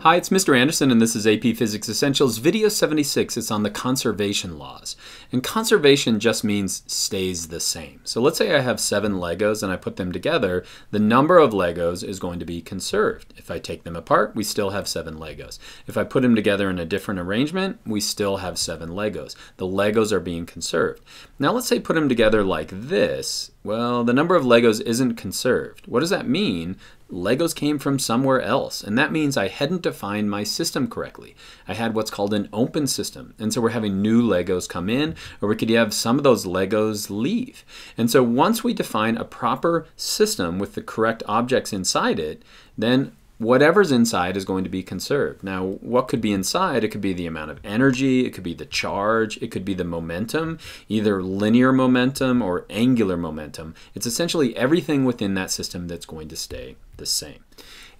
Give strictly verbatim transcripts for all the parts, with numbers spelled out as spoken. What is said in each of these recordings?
Hi, it's Mister Anderson and this is A P Physics Essentials, video seventy-six. It's on the conservation laws. And conservation just means stays the same. So let's say I have seven Legos and I put them together. The number of Legos is going to be conserved. If I take them apart, we still have seven Legos. If I put them together in a different arrangement, we still have seven Legos. The Legos are being conserved. Now let's say put them together like this. Well, the number of Legos isn't conserved. What does that mean? Legos came from somewhere else, and that means I hadn't defined my system correctly. I had what's called an open system, and so we're having new Legos come in, or we could have some of those Legos leave. And so once we define a proper system with the correct objects inside it, then whatever's inside is going to be conserved. Now, what could be inside? It could be the amount of energy, it could be the charge, it could be the momentum, either linear momentum or angular momentum. It's essentially everything within that system that's going to stay the same.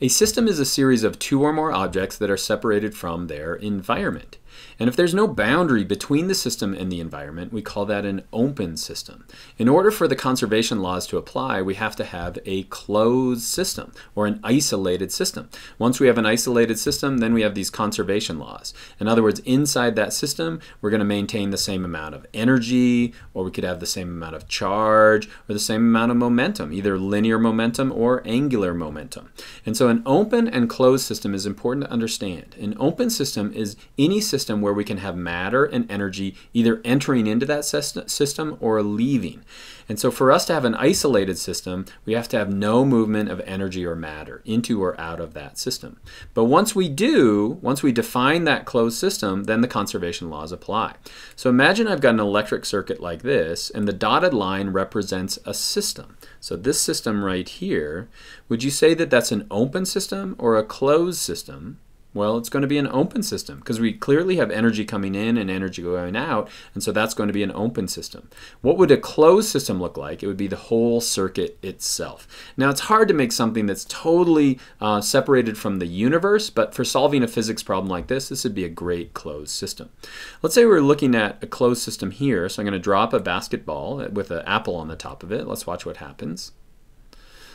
A system is a series of two or more objects that are separated from their environment. And if there's no boundary between the system and the environment, we call that an open system. In order for the conservation laws to apply, we have to have a closed system or an isolated system. Once we have an isolated system, then we have these conservation laws. In other words, inside that system, we're going to maintain the same amount of energy, or we could have the same amount of charge, or the same amount of momentum, either linear momentum or angular momentum. And so an open and closed system is important to understand. An open system is any system where we can have matter and energy either entering into that system or leaving. And so for us to have an isolated system, we have to have no movement of energy or matter into or out of that system. But once we do, once we define that closed system, then the conservation laws apply. So imagine I've got an electric circuit like this, and the dotted line represents a system. So this system right here, would you say that that's an open system or a closed system? Well, it's going to be an open system because we clearly have energy coming in and energy going out, and so that's going to be an open system. What would a closed system look like? It would be the whole circuit itself. Now, it's hard to make something that's totally uh, separated from the universe, but for solving a physics problem like this, this would be a great closed system. Let's say we're looking at a closed system here, so I'm going to drop a basketball with an apple on the top of it. Let's watch what happens.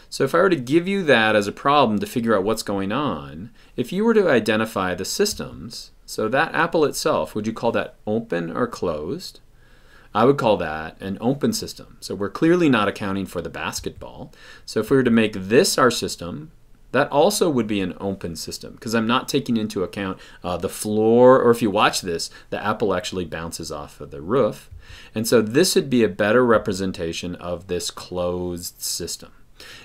So if I were to give you that as a problem to figure out what's going on, if you were to identify the systems, so that apple itself, would you call that open or closed? I would call that an open system. So we're clearly not accounting for the basketball. So if we were to make this our system, that also would be an open system because I'm not taking into account uh, the floor, or if you watch this, the apple actually bounces off of the roof. And so this would be a better representation of this closed system.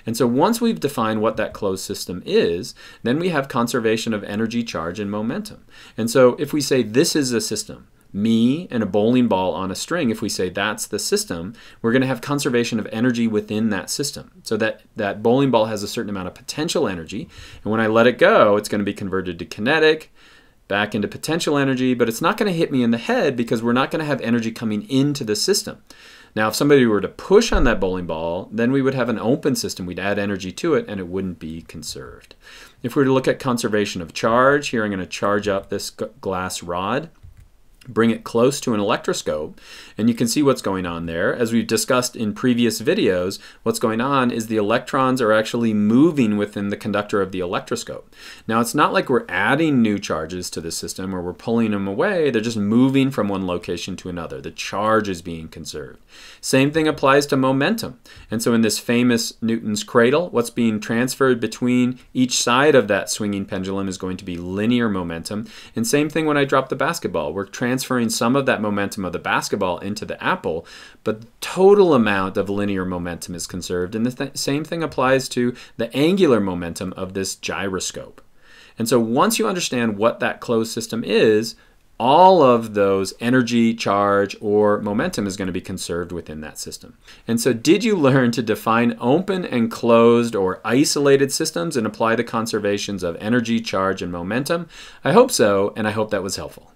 And so once we've defined what that closed system is, then we have conservation of energy, charge, and momentum. And so if we say this is a system, me and a bowling ball on a string, if we say that's the system, we're going to have conservation of energy within that system. So that, that bowling ball has a certain amount of potential energy, and when I let it go, it's going to be converted to kinetic, back into potential energy, but it's not going to hit me in the head because we're not going to have energy coming into the system. Now, if somebody were to push on that bowling ball, then we would have an open system. We'd add energy to it, and it wouldn't be conserved. If we were to look at conservation of charge, here I'm going to charge up this glass rod, bring it close to an electroscope, and you can see what's going on there. As we've discussed in previous videos, what's going on is the electrons are actually moving within the conductor of the electroscope. Now, it's not like we're adding new charges to the system or we're pulling them away. They're just moving from one location to another. The charge is being conserved. Same thing applies to momentum. And so in this famous Newton's Cradle, what's being transferred between each side of that swinging pendulum is going to be linear momentum. And same thing when I drop the basketball. We're transferring transferring some of that momentum of the basketball into the apple, but the total amount of linear momentum is conserved, and the th- same thing applies to the angular momentum of this gyroscope. And so once you understand what that closed system is, all of those energy, charge, or momentum is going to be conserved within that system. And so did you learn to define open and closed or isolated systems and apply the conservations of energy, charge, and momentum? I hope so, and I hope that was helpful.